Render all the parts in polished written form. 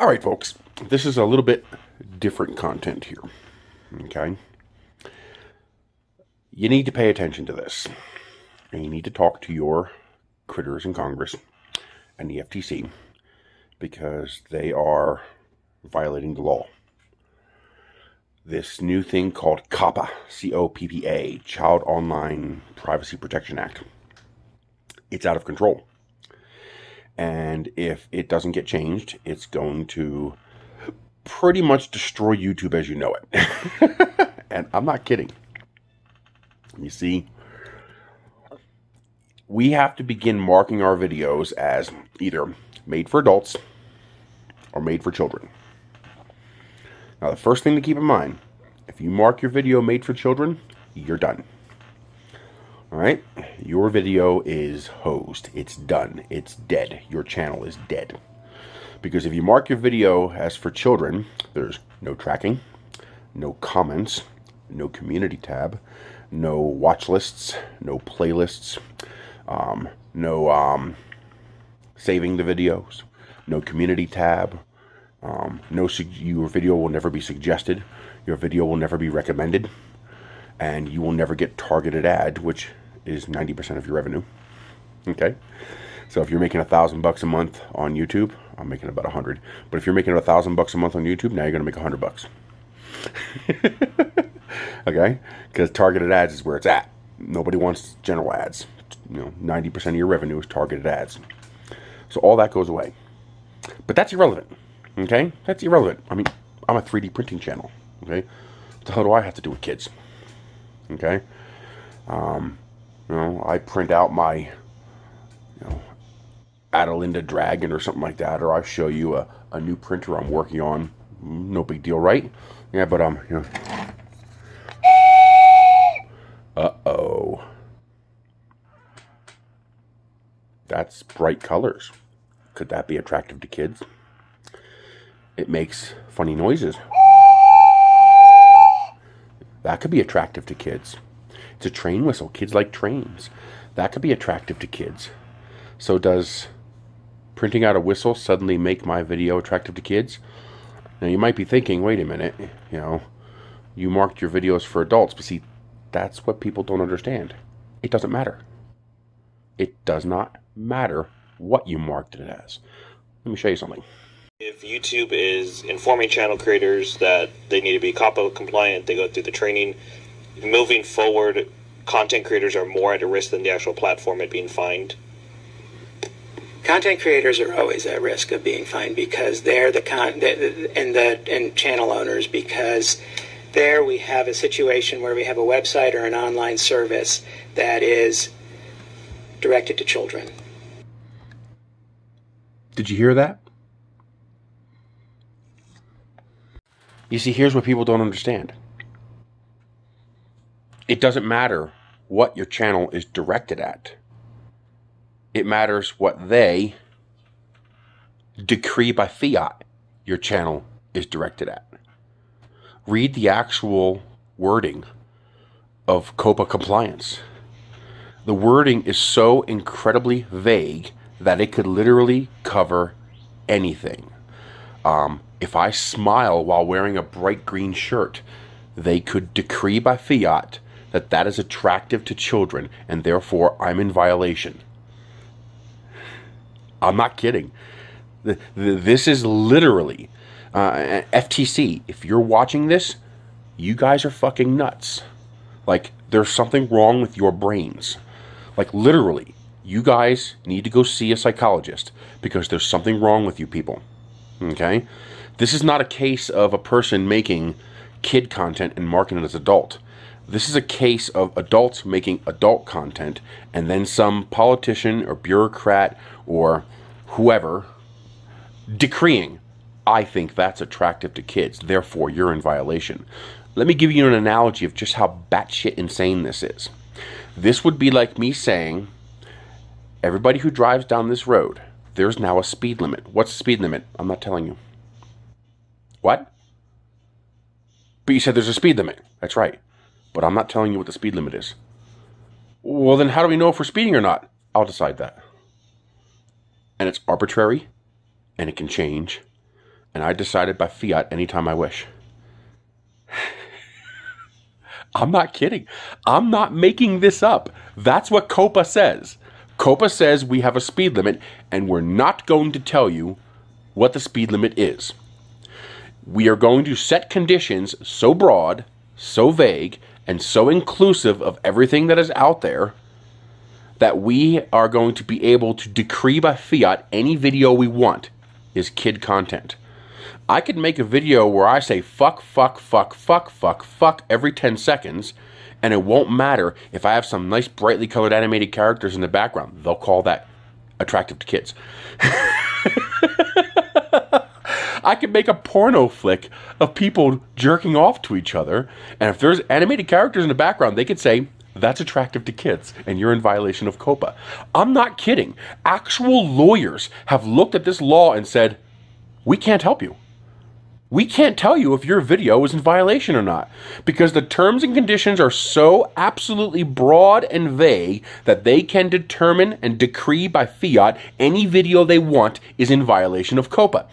All right, folks, this is a little bit different content here, okay? You need to pay attention to this, and you need to talk to your critters in Congress and the FTC because they are violating the law. This new thing called COPPA, C-O-P-P-A, Child Online Privacy Protection Act, it's out of control. And if it doesn't get changed, it's going to pretty much destroy YouTube as you know it. And I'm not kidding. You see, we have to begin marking our videos as either made for adults or made for children. Now, the first thing to keep in mind, if you mark your video made for children, you're done. All right? Your video is hosed. It's done. It's dead. Your channel is dead. Because if you mark your video as for children, there's no tracking, no comments, no community tab, no watch lists, no playlists, no saving the videos, no community tab, your video will never be suggested, your video will never be recommended, and you will never get targeted ad, which is 90% of your revenue. Okay, so if you're making $1,000 a month on YouTube, I'm making about 100. But if you're making $1,000 a month on YouTube, now you're gonna make $100. Okay, because targeted ads is where it's at. Nobody wants general ads. You know, 90% of your revenue is targeted ads. So all that goes away. But that's irrelevant. Okay? That's irrelevant. I mean, I'm a 3D printing channel. Okay? What the hell do I have to do with kids? Okay? You know, I print out my, Adelinda Dragon or something like that, or I show you a new printer I'm working on. No big deal, right? Yeah, but, you know. Uh-oh. That's bright colors. Could that be attractive to kids? It makes funny noises. That could be attractive to kids. It's a train whistle. Kids like trains. That could be attractive to kids. So does printing out a whistle suddenly make my video attractive to kids? Now you might be thinking, wait a minute, you know, you marked your videos for adults, but see, that's what people don't understand. It doesn't matter. It does not matter what you marked it as. Let me show you something. If YouTube is informing channel creators that they need to be COPPA compliant, they go through the training. Moving forward, content creators are more at a risk than the actual platform at being fined. Content creators are always at risk of being fined because they're the and channel owners, because there we have a situation where we have a website or an online service that is directed to children. Did you hear that? You see, here's what people don't understand. It doesn't matter what your channel is directed at. It matters what they decree by fiat your channel is directed at. Read the actual wording of COPPA compliance. The wording is so incredibly vague that it could literally cover anything. If I smile while wearing a bright green shirt, they could decree by fiat that that is attractive to children, and therefore I'm in violation. I'm not kidding. This is literally FTC. If you're watching this, you guys are fucking nuts. Like, there's something wrong with your brains. Like, literally, you guys need to go see a psychologist because there's something wrong with you people. Okay? This is not a case of a person making kid content and marketing it as adult. This is a case of adults making adult content and then some politician or bureaucrat or whoever decreeing, I think that's attractive to kids, therefore you're in violation. Let me give you an analogy of just how batshit insane this is. This would be like me saying, everybody who drives down this road, there's now a speed limit. What's the speed limit? I'm not telling you. What? But you said there's a speed limit. That's right. But I'm not telling you what the speed limit is. Well, then how do we know if we're speeding or not? I'll decide that. And it's arbitrary, and it can change, and I decided by fiat anytime I wish. I'm not kidding. I'm not making this up. That's what COPPA says. COPPA says we have a speed limit, and we're not going to tell you what the speed limit is. We are going to set conditions so broad, so vague, and so inclusive of everything that is out there that we are going to be able to decree by fiat any video we want is kid content. I could make a video where I say fuck, fuck, fuck, fuck, fuck, fuck every 10 seconds, and it won't matter if I have some nice brightly colored animated characters in the background. They'll call that attractive to kids. I could make a porno flick of people jerking off to each other, and if there's animated characters in the background, they could say, that's attractive to kids, and you're in violation of COPPA. I'm not kidding. Actual lawyers have looked at this law and said, we can't help you. We can't tell you if your video is in violation or not, because the terms and conditions are so absolutely broad and vague that they can determine and decree by fiat any video they want is in violation of COPPA.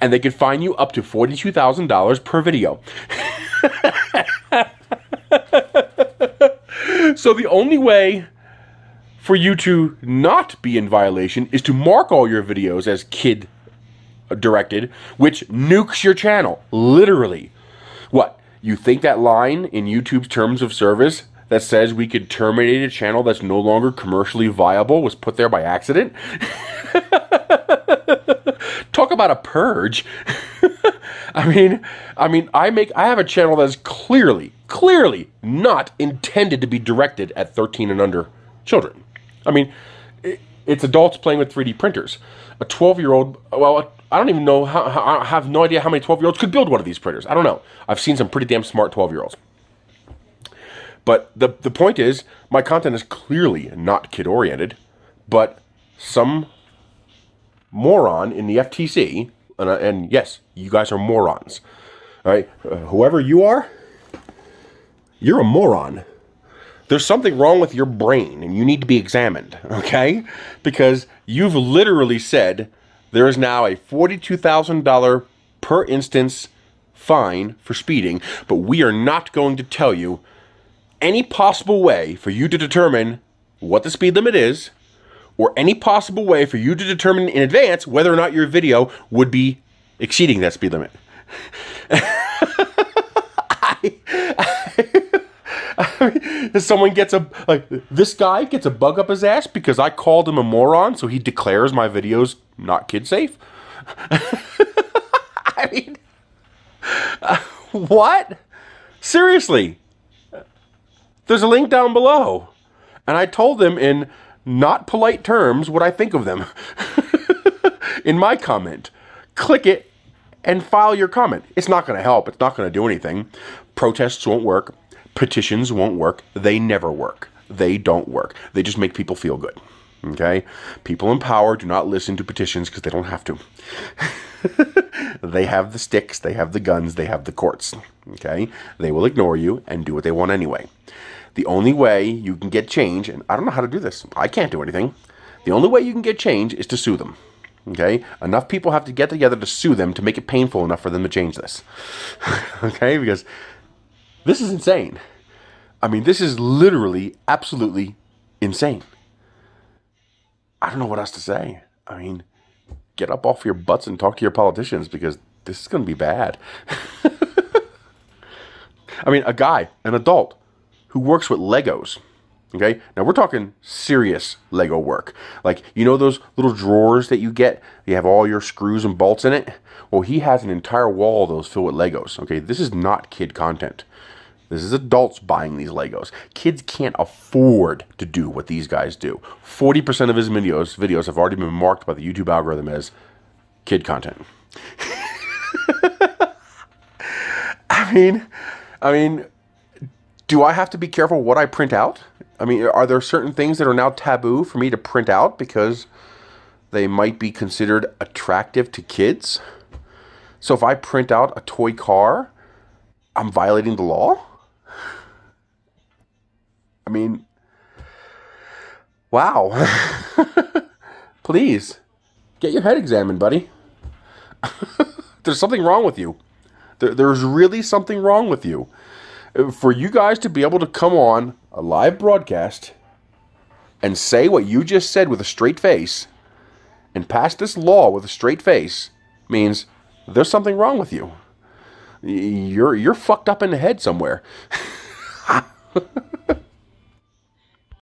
And they could fine you up to $42,000 per video. So the only way for you to not be in violation is to mark all your videos as kid directed, which nukes your channel, literally. What, you think that line in YouTube's terms of service that says we could terminate a channel that's no longer commercially viable was put there by accident? Talk about a purge. I have a channel that's clearly not intended to be directed at 13 and under children. I mean, it's adults playing with 3D printers. A 12-year-old, well, I don't even know how, I have no idea how many 12-year-olds could build one of these printers. I don't know. I've seen some pretty damn smart 12-year-olds. But the point is, my content is clearly not kid-oriented, but some moron in the FTC, and yes, you guys are morons. All right, whoever you are, you're a moron. There's something wrong with your brain, and you need to be examined, okay? Because you've literally said there is now a $42,000 per instance fine for speeding, but we are not going to tell you any possible way for you to determine what the speed limit is, or any possible way for you to determine in advance whether or not your video would be exceeding that speed limit. Someone gets a, like, this guy gets a bug up his ass because I called him a moron, so he declares my videos not kid safe. I mean, what? Seriously. There's a link down below. And I told them in not polite terms what I think of them in my comment. Click it and file your comment. It's not going to help. It's not going to do anything. Protests won't work. Petitions won't work. They never work. They don't work. They just make people feel good. Okay? People in power do not listen to petitions because they don't have to. They have the sticks. They have the guns. They have the courts. Okay? They will ignore you and do what they want anyway. The only way you can get change, and I don't know how to do this. I can't do anything. The only way you can get change is to sue them. Okay? Enough people have to get together to sue them to make it painful enough for them to change this. Okay? Because this is insane. I mean, this is literally, absolutely insane. I don't know what else to say. I mean, get up off your butts and talk to your politicians, because this is going to be bad. I mean, a guy, an adult, who works with Legos. Okay? Now, we're talking serious Lego work. Like, you know those little drawers that you get? You have all your screws and bolts in it? Well, he has an entire wall of those filled with Legos. Okay? This is not kid content. This is adults buying these Legos. Kids can't afford to do what these guys do. 40% of his videos have already been marked by the YouTube algorithm as kid content. I mean, do I have to be careful what I print out? I mean, are there certain things that are now taboo for me to print out because they might be considered attractive to kids? So if I print out a toy car, I'm violating the law? I mean, wow. Please, get your head examined, buddy. there's something wrong with you. There's really something wrong with you. For you guys to be able to come on a live broadcast and say what you just said with a straight face and pass this law with a straight face means there's something wrong with you. You're fucked up in the head somewhere.